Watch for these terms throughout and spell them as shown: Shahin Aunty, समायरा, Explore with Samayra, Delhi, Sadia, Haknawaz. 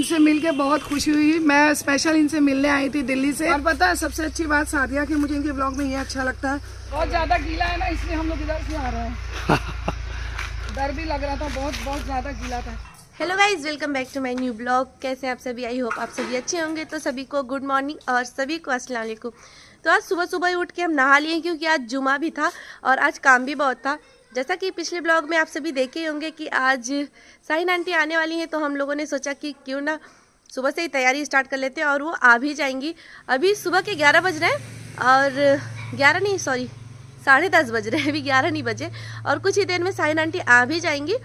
इनसे मिलके बहुत खुशी हुई। मैं स्पेशल इनसे मिलने आई थी दिल्ली से। और पता है सबसे अच्छी बात सादिया की, मुझे इनके ब्लॉग में ये अच्छा लगता है। बहुत ज्यादा गीला है ना, इसलिए हम लोग इधर से आ रहे हैं। डर भी लग रहा था, बहुत ज्यादा गीला था। Hello guys, welcome back to my new blog. कैसे आप सभी? आई होप आप सभी अच्छे होंगे। तो सभी को गुड मॉर्निंग और सभी को अस्सलाम वालेकुम। तो आज सुबह सुबह उठ के हम नहा लिए, क्योंकि आज जुमा भी था और आज काम भी बहुत था। जैसा कि पिछले ब्लॉग में आप सभी देखे होंगे कि आज शाहीन आंटी आने वाली हैं, तो हम लोगों ने सोचा कि क्यों ना सुबह से ही तैयारी स्टार्ट कर लेते हैं। और वो आ भी जाएंगी। अभी सुबह के 11 बज रहे हैं और 11 नहीं, सॉरी 10:30 बज रहे हैं, अभी 11 नहीं बजे। और कुछ ही देर में शाहीन आंटी आ भी जाएंगी,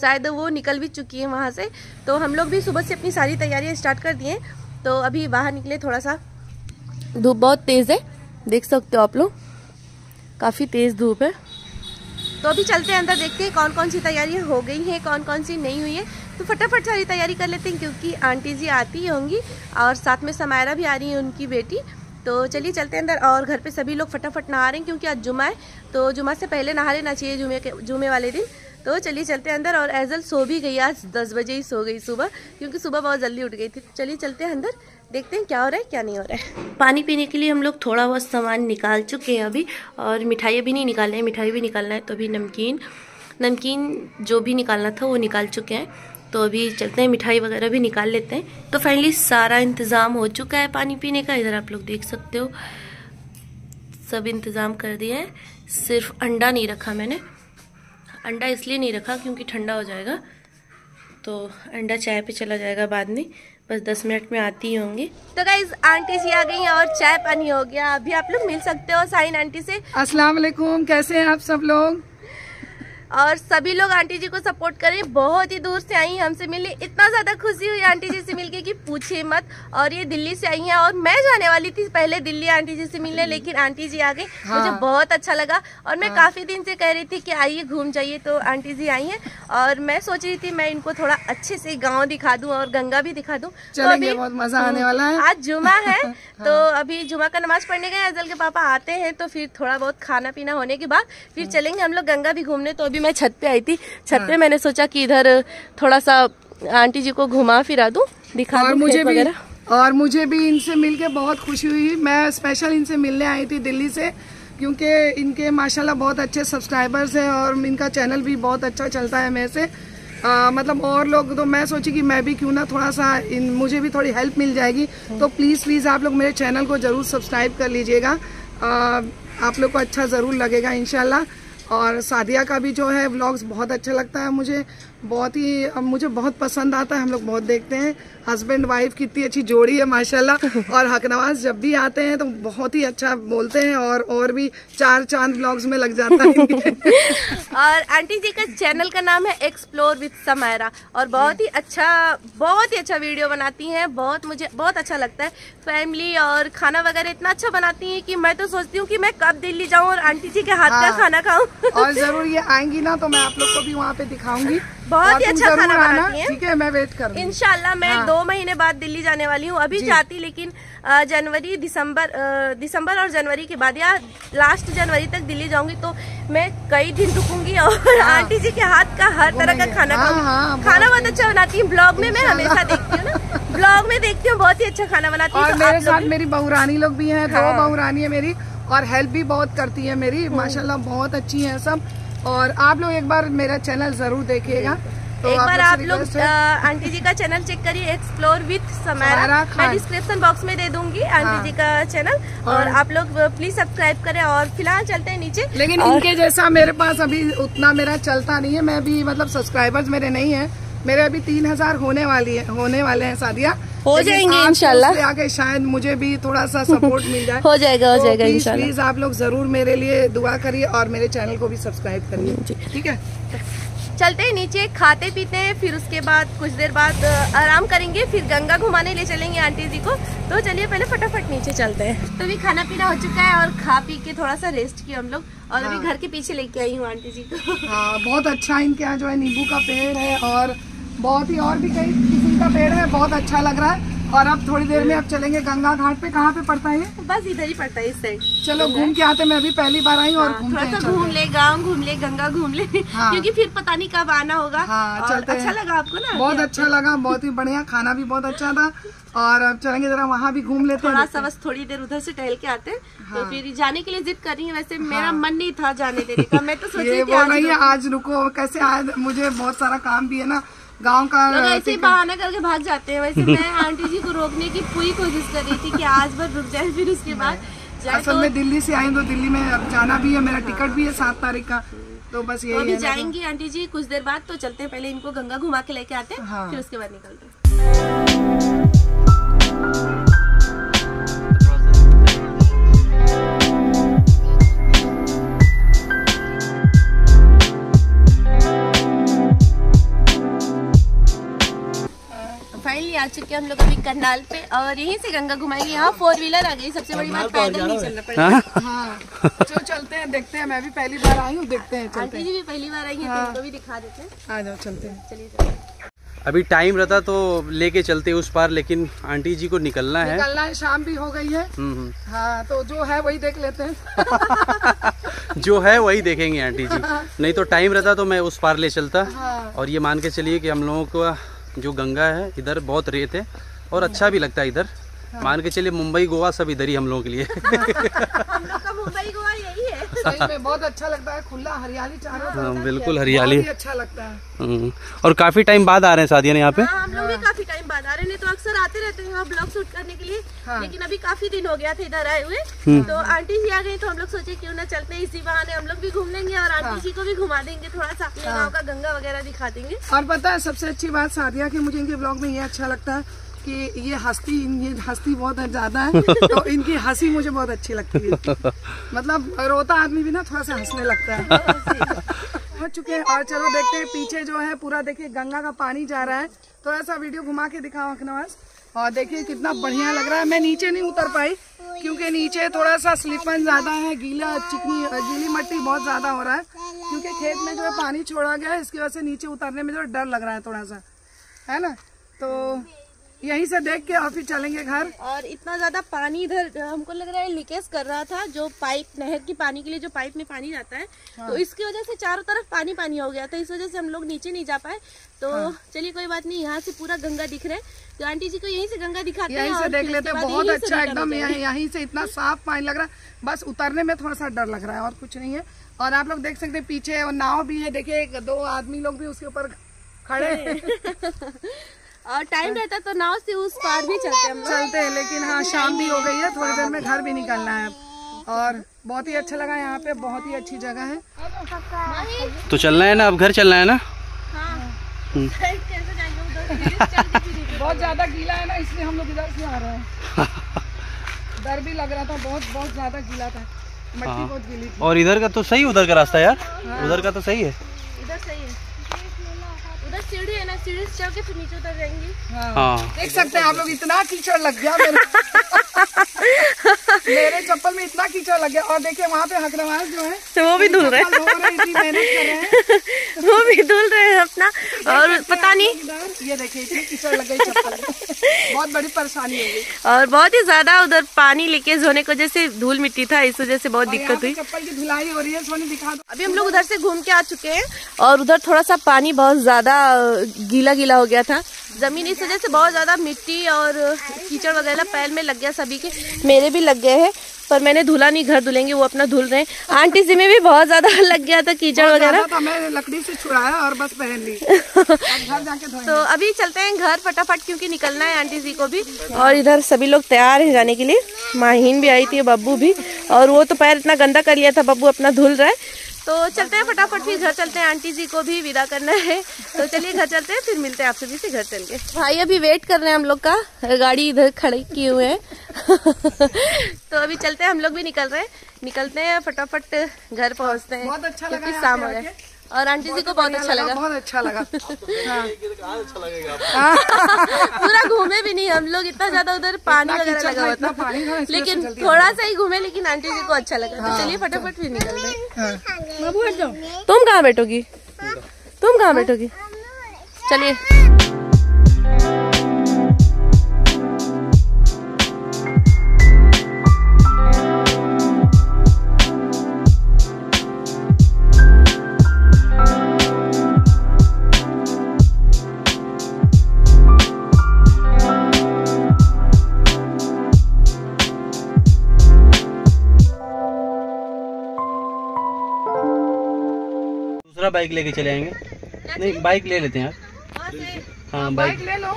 शायद वो निकल भी चुकी है वहाँ से। तो हम लोग भी सुबह से अपनी सारी तैयारियाँ स्टार्ट कर दिए। तो अभी बाहर निकले, थोड़ा सा धूप बहुत तेज़ है, देख सकते हो आप लोग, काफ़ी तेज़ धूप है। तो अभी चलते हैं अंदर, देखते हैं कौन कौन सी तैयारियाँ हो गई हैं, कौन कौन सी नहीं हुई है। तो फटाफट सारी तैयारी कर लेते हैं, क्योंकि आंटी जी आती ही होंगी और साथ में समायरा भी आ रही है, उनकी बेटी। तो चलिए चलते हैं अंदर। और घर पे सभी लोग फटाफट नहा रहे हैं, क्योंकि आज जुमा है, तो जुमा से पहले नहा लेना चाहिए जुमे वाले दिन। तो चलिए चलते हैं अंदर। और एजल सो भी गई, आज 10 बजे ही सो गई सुबह, क्योंकि सुबह बहुत जल्दी उठ गई थी। चलिए चलते हैं अंदर, देखते हैं क्या हो रहा है क्या नहीं हो रहा है। पानी पीने के लिए हम लोग थोड़ा बहुत सामान निकाल चुके हैं अभी। और मिठाइयाँ भी नहीं निकाले हैं, मिठाई भी निकालना है। तो अभी नमकीन जो भी निकालना था वो निकाल चुके हैं। तो अभी चलते हैं, मिठाई वगैरह भी निकाल लेते हैं। तो फाइनली सारा इंतज़ाम हो चुका है पानी पीने का। इधर आप लोग देख सकते हो, सब इंतज़ाम कर दिया है। सिर्फ अंडा नहीं रखा मैंने, अंडा इसलिए नहीं रखा क्योंकि ठंडा हो जाएगा, तो अंडा चाय पे चला जाएगा बाद में। बस 10 मिनट में आती ही होंगी। तो गाइज आंटी जी आ गई और चाय पानी हो गया। अभी आप लोग मिल सकते हो शाहीन आंटी से। अस्सलाम वालेकुम, कैसे हैं आप सब लोग? और सभी लोग आंटी जी को सपोर्ट करें, बहुत ही दूर से आई हैं हमसे मिलने। इतना ज़्यादा खुशी हुई आंटी जी से मिलके कि पूछे मत। और ये दिल्ली से आई हैं, और मैं जाने वाली थी पहले दिल्ली आंटी जी से मिलने, लेकिन आंटी जी आ गई। हाँ। मुझे बहुत अच्छा लगा। और मैं काफ़ी दिन से कह रही थी कि आइए घूम जाइए, तो आंटी जी आई हैं। और मैं सोच रही थी मैं इनको थोड़ा अच्छे से गाँव दिखा दूँ और गंगा भी दिखा दूँ। बहुत मज़ा आने वाला है। आज जुमा है, तो अभी जुमा का नमाज़ पढ़ने गए। अजल के पापा आते हैं, तो फिर थोड़ा बहुत खाना पीना होने के बाद फिर चलेंगे हम लोग गंगा भी घूमने। तो मैं छत पे आई थी, छत पे मैंने सोचा कि इधर थोड़ा सा आंटी जी को घुमा फिरा दूं, दिखा दूं मुझे भी। और मुझे भी इनसे मिलके बहुत खुशी हुई। मैं स्पेशल इनसे मिलने आई थी दिल्ली से, क्योंकि इनके माशाल्लाह बहुत अच्छे सब्सक्राइबर्स हैं और इनका चैनल भी बहुत अच्छा चलता है मेरे से। मतलब और लोग, तो मैं सोची कि मैं भी क्यों ना थोड़ा सा मुझे भी थोड़ी हेल्प मिल जाएगी। तो प्लीज़ आप लोग मेरे चैनल को ज़रूर सब्सक्राइब कर लीजिएगा, आप लोग को अच्छा ज़रूर लगेगा इंशाल्लाह। और सादिया का भी जो है व्लॉग्स बहुत अच्छा लगता है मुझे, मुझे बहुत पसंद आता है। हम लोग बहुत देखते हैं। हस्बैंड वाइफ कितनी अच्छी जोड़ी है माशाल्लाह। और हकनवाज जब भी आते हैं तो बहुत ही अच्छा बोलते हैं, और भी 4 चांद व्लॉग्स में लग जाता है। और आंटी जी का चैनल का नाम है एक्सप्लोर विद समायरा, और बहुत ही अच्छा वीडियो बनाती हैं। मुझे बहुत अच्छा लगता है। फैमिली और खाना वगैरह इतना अच्छा बनाती है कि मैं तो सोचती हूँ कि मैं कब दिल्ली जाऊँ और आंटी जी के हाथ का खाना खाऊँ। और जरूर ये आएंगी ना, तो मैं आप लोग को भी वहाँ पे दिखाऊंगी। बहुत ही अच्छा खाना बनाती है। ठीक है, मैं वेट करूंगी इंशाल्लाह। मैं 2 महीने बाद दिल्ली जाने वाली हूँ, अभी जाती, लेकिन दिसंबर और जनवरी के बाद या लास्ट जनवरी तक दिल्ली जाऊंगी। तो मैं कई दिन रुकूंगी और आंटी जी के हाथ का हर तरह का खाना खाऊंगी। खाना बहुत अच्छा बनाती है, ब्लॉग में मैं हमेशा देखती हूँ ना, ब्लॉग में देखती हूँ, बहुत ही अच्छा खाना बनाती है। और मेरे साथ मेरी बहुरानी लोग भी है, 2 बहुरानी है मेरी, और हेल्प भी बहुत करती है मेरी माशाल्लाह, बहुत अच्छी है सब। और आप लोग एक बार मेरा चैनल जरूर देखिएगा। तो एक बार आप लोग आंटी जी का चैनल चेक करिए, एक्सप्लोर विद समायरा। मैं डिस्क्रिप्शन बॉक्स में दे दूंगी आंटी जी का चैनल, और आप लोग प्लीज सब्सक्राइब करें। और फिलहाल चलते हैं नीचे। लेकिन इनके जैसा मेरे पास अभी उतना मेरा चलता नहीं है, मैं भी मतलब सब्सक्राइबर्स मेरे नहीं है। मेरे अभी 3000 होने वाले हैं सादिया, हो जाएंगे इंशाल्लाह। आगे शायद मुझे भी थोड़ा सा सपोर्ट मिल जाए। हो जाएगा इंशाल्लाह। प्लीज आप लोग जरूर मेरे लिए दुआ करिए और मेरे चैनल को भी सब्सक्राइब करिए। ठीक है, चलते हैं नीचे, खाते पीते हैं, फिर उसके बाद कुछ देर बाद आराम करेंगे, फिर गंगा घुमाने ले चलेंगे आंटी जी को। तो चलिए पहले फटाफट नीचे चलते हैं। तो अभी खाना पीना हो चुका है और खा पी के थोड़ा सा रेस्ट किया हम लोग। और अभी घर के पीछे लेके आई हूँ आंटी जी को। बहुत अच्छा इनके यहाँ जो है नींबू का पेड़ है, और भी कई किस्म का पेड़ है, बहुत अच्छा लग रहा है। और अब थोड़ी देर में अब चलेंगे गंगा घाट पे। कहाँ पे पड़ता है? बस इधर ही पड़ता है इस साइड। चलो घूम के आते, मैं अभी पहली बार आई हूँ। और थोड़ा सा घूम ले, गाँव घूम ले, गंगा घूम ले, क्योंकि फिर पता नहीं कब आना होगा। अच्छा लगा आपको ना? बहुत अच्छा लगा, बहुत ही बढ़िया, खाना भी बहुत अच्छा था। और अब चलेंगे जरा वहाँ भी घूम लेते हैं, थोड़ा सा बस थोड़ी देर उधर से टहल के आते हैं। तो फिर जाने के लिए जिद कर रही है, वैसे मेरा मन नहीं था जाने देने का। मैं तो सोच रही थी आज रुको, कैसे आज मुझे बहुत सारा काम भी है ना, गांव का ऐसे बहाना करके भाग जाते हैं। वैसे मैं आंटी जी को रोकने की पूरी कोशिश कर रही थी कि आज बस रुक जाए, फिर उसके बाद जाए। असल में दिल्ली से आई हूँ तो दिल्ली में अब जाना भी है, मेरा टिकट भी है 7 तारीख का, तो बस यही है। जाएंगी आंटी जी कुछ देर बाद, तो चलते हैं पहले इनको गंगा घुमा के लेके आते हैं, फिर उसके बाद निकलते हैं। आ चुके हम लोग अभी करनाल पे और यहीं से गंगा घुमाएंगे। यहाँ 4 व्हीलर आ गई, सबसे बड़ी बात पैदल नहीं चलना पड़ेगा। हाँ। चलो चलते हैं, देखते हैं। मैं भी पहली बार आई हूँ, देखते हैं। आंटी जी भी पहली बार आई है, तो उनको भी दिखा देते हैं। आ जाओ, चलते हैं। चलिए, अभी टाइम रहता तो लेके चलते उस पार, लेकिन आंटी जी को निकलना है। शाम भी हो गई है। हाँ, तो जो है वही देख लेते हैं। जो है वही देखेंगे आंटी जी, नहीं तो टाइम रहता तो मैं उस पार ले चलता। और ये मान के चलिए कि हम लोगों को जो गंगा है इधर बहुत रेत है और अच्छा भी लगता है इधर। मान के चलिए मुंबई गोवा सब इधर ही हम लोगों के लिए। मुंबई गोवा यही है सही में, बहुत अच्छा लगता है, खुला हरियाली चारों तरफ। बिल्कुल हरियाली, अच्छा लगता है। और काफी टाइम बाद आ रहे हैं सादिया ने यहाँ पे। हम लोग भी काफी टाइम बाद आ रहे हैं, तो अक्सर आते रहते हैं ब्लॉग शूट करने के लिए, लेकिन अभी काफी दिन हो गया था इधर आए हुए। तो आंटी जी आ गई तो हम लोग सोचे क्यों ना चलते हैं, इसी बहाने हम लोग भी घूम लेंगे और आंटी जी को भी घुमा देंगे, थोड़ा सा अपने गाँव का गंगा वगैरह दिखा देंगे। और पता है सबसे अच्छी बात सादिया की, मुझे इनके ब्लॉग में ये अच्छा लगता है कि ये हस्ती बहुत ज्यादा है, तो इनकी हंसी मुझे बहुत अच्छी लगती है। मतलब रोता आदमी भी ना थोड़ा सा हंसने लगता है। पहुँच चुके हैं और चलो देखते हैं पीछे जो है पूरा, देखिए गंगा का पानी जा रहा है। तो ऐसा वीडियो घुमा के दिखाओ हकनवाज, और देखिए कितना बढ़िया लग रहा है। मैं नीचे नहीं उतर पाई क्योंकि नीचे थोड़ा सा स्लिपन ज़्यादा है, गीली मट्टी बहुत ज़्यादा हो रहा है, क्योंकि खेत में जो है पानी छोड़ा गया है, इसकी वजह से नीचे उतरने में जो डर लग रहा है थोड़ा सा, है ना। तो यहीं से देख के और फिर चलेंगे घर। और इतना ज्यादा पानी इधर हमको लग रहा है लीकेज कर रहा था, जो पाइप नहर की पानी के लिए जो पाइप में पानी जाता है। हाँ। तो इसकी वजह से चारों तरफ पानी पानी हो गया था, इस वजह से हम लोग नीचे नहीं जा पाए। तो हाँ। चलिए कोई बात नहीं, यहाँ से पूरा गंगा दिख रहा है, तो आंटी जी को यहीं से गंगा दिखाते हैं, यहीं से देख लेते हैं। बहुत अच्छा एकदम, यहीं से इतना साफ पानी लग रहा है, बस उतरने में थोड़ा सा डर लग रहा है और कुछ नहीं है। और आप लोग देख सकते हैं पीछे और नाव भी है, देखिये 2 आदमी लोग भी उसके ऊपर खड़े है। और टाइम रहता तो नाव से उस पार भी चलते हैं, लेकिन हाँ शाम भी हो गई है, थोड़ी देर में घर भी निकलना है। और बहुत ही अच्छा लगा, यहाँ पे बहुत ही अच्छी जगह है। तो चलना है ना, अब घर चलना है ना। बहुत ज्यादा गीला है ना, इसलिए हम लोग इधर से आ रहे हैं। डर भी लग रहा था, बहुत ज्यादा गीला था, मट्टी बहुत गीली थी। और इधर का तो सही, उधर का रास्ता यार, उधर का तो सही है, इधर सही है। सीढ़ी है ना, सीढ़ी से चल के फिर नीचे उतर जाएंगी। हाँ। देख सकते हैं आप लोग, इतना कीचड़ लग गया मेरे चप्पल में इतना कीचड़ लग गया। और देखिए वहाँ पे हकनवाज जो है तो वो भी धुल रहे हैं, वो भी धुल रहे हैं अपना। और पता नहीं, ये देखिए इतनी कीचड़ लग गई चप्पल में, बहुत बड़ी परेशानी हो गई। और बहुत ही ज्यादा उधर पानी लीकेज होने की वजह से धूल मिट्टी था, इस वजह से बहुत दिक्कत हुई। चप्पल की धुलाई हो रही है, सोनी दिखा दो। अभी हम लोग उधर से घूम के आ चुके हैं और उधर थोड़ा सा पानी बहुत ज्यादा गीला गीला हो गया था जमीन, इस वजह से बहुत ज्यादा मिट्टी और कीचड़ वगैरह पैर में लग गया, सभी के मेरे भी लग गए हैं, पर मैंने धुला नहीं, घर धुलेंगे, वो अपना धुल रहे हैं। आंटी जी में भी बहुत ज्यादा लग गया था कीचड़ वगैरह, तो मैं लकड़ी से छुड़ाया और बस पहन ली। तो अभी चलते हैं घर फटाफट, क्योंकि निकलना है आंटी जी को भी। और इधर सभी लोग तैयार हैं जाने के लिए, माहीन भी आई थी, बब्बू भी, और वो तो पैर इतना गंदा कर लिया था, बब्बू अपना धुल रहा है। तो चलते हैं फटाफट, फिर घर चलते हैं, आंटी जी को भी विदा करना है, तो चलिए घर चलते हैं, फिर मिलते हैं आप सभी से घर चल के। भाई अभी वेट कर रहे हैं हम लोग का, गाड़ी इधर खड़े किए हुए हैं। तो अभी चलते हैं, हम लोग भी निकलते हैं फटाफट, घर पहुंचते हैं। बहुत अच्छा लगा, शाम हो रहा है और आंटी जी को बहुत अच्छा लगा। पूरा घूमे भी नहीं हम लोग, इतना ज्यादा उधर पानी वगैरह लगा हुआ था, लेकिन थोड़ा सा ही घूमे, लेकिन आंटी जी को अच्छा लगा। तो चलिए फटाफट फिर निकलते हैं। तुम कहाँ बैठोगी, चलिए। दूसरा बाइक लेके चले आएंगे। नहीं बाइक ले लेते हैं यार। हाँ बाइक ले लो।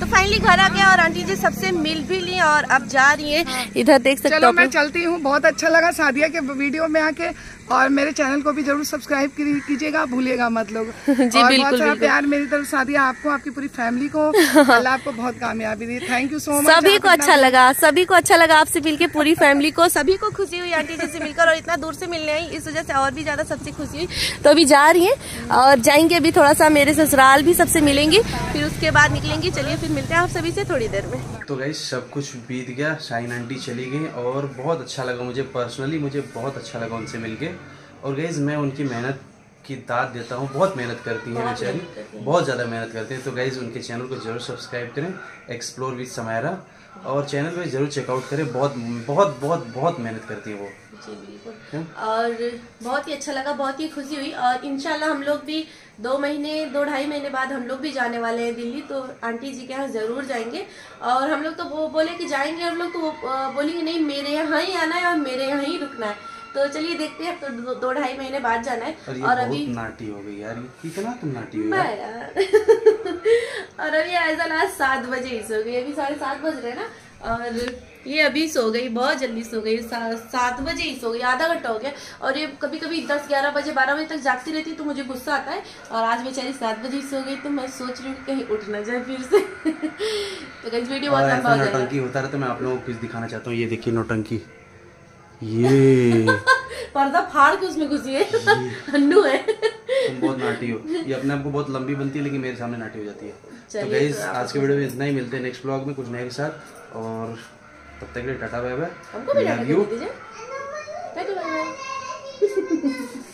तो फाइनली घर आ गया और आंटी जी सबसे मिल भी ली और अब जा रही हैं। हाँ। इधर देख सकते हो। चलो मैं चलती हूँ। बहुत अच्छा लगा सादिया के वीडियो में आके और मेरे चैनल को भी जरूर सब्सक्राइब कीजिएगा, भूलिएगा मत लोग। जी बिल्कुल, बहुत सारा प्यार मेरी तरफ सादिया आपको, आपकी पूरी फैमिली को। अल्लाह आपको बहुत कामयाबी दे। Thank you so much. सभी को अच्छा लगा, सभी को अच्छा लगा आपसे मिलकर, पूरी फैमिली को, सभी को खुशी हुई आंटी जी से मिलकर और इतना दूर से मिलने आई, इस वजह से और भी ज्यादा सबसे खुशी हुई। तो अभी जा रही है और जाएंगे अभी थोड़ा सा मेरे ससुराल भी सबसे मिलेंगी, फिर उसके बाद निकलेंगी। चलिए फिर मिलते हैं आप सभी से थोड़ी देर में। तो गाइस सब कुछ बीत गया, शाहीन आंटी चली गई और बहुत अच्छा लगा मुझे, पर्सनली मुझे बहुत अच्छा लगा उनसे मिलके। और गाइस मैं उनकी मेहनत की दाद देता हूँ, बहुत मेहनत करती हैं बेचारी, बहुत ज़्यादा मेहनत करते हैं। तो गाइस उनके चैनल को जरूर सब्सक्राइब करें, एक्सप्लोर विद समायरा, और चैनल को जरूर चेकआउट करें। बहुत बहुत बहुत बहुत मेहनत करती है वो। जी बिल्कुल, और बहुत ही अच्छा लगा, बहुत ही खुशी हुई। और इंशाल्लाह हम लोग भी 2 ढाई महीने बाद हम लोग भी जाने वाले हैं दिल्ली, तो आंटी जी के यहाँ ज़रूर जाएंगे। और हम लोग तो वो बोले कि जाएंगे, हम लोग तो वो बोलेंगे नहीं मेरे यहाँ ही आना है और मेरे यहाँ ही रुकना है। तो चलिए देखते हैं, तो 2 ढाई महीने बाद जाना है। और अभी नाटी हो गई यार, कितना तुम नाटी हो यार। और अभी ऐसा लास्ट 7 बजे ही सो गई, अभी 7:30 बज रहे ना, और ये अभी सो गई, बहुत जल्दी सो गई, 7 बजे ही सो गई, आधा घंटा हो गया। और ये कभी कभी 10, 11 बजे, 12 बजे तक जागती रहती है, तो मुझे गुस्सा आता है। और आज बेचारी 7 बजे ही सो गई, तो मैं सोच रही हूँ कहीं उठ ना जाए फिर से। तो कहीं वीडियो बहुत लंबा हो जाएगा, नौटंकी होता रहता है। मैं आप लोगों को कुछ दिखाना चाहता हूँ, ये देखिए नौटंकी, ये पर्दा फाड़ के उसमें घुसी है, हन्नू है। तुम बहुत नाटी हो, ये अपने आप को बहुत लंबी बनती है लेकिन मेरे सामने नाटी हो जाती है। तो गाइस आज के वीडियो में इतना ही, मिलते हैं नेक्स्ट ब्लॉग में कुछ नए के साथ, और तब तक के लिए टाटा बाय बाय। हमको भी लव यू।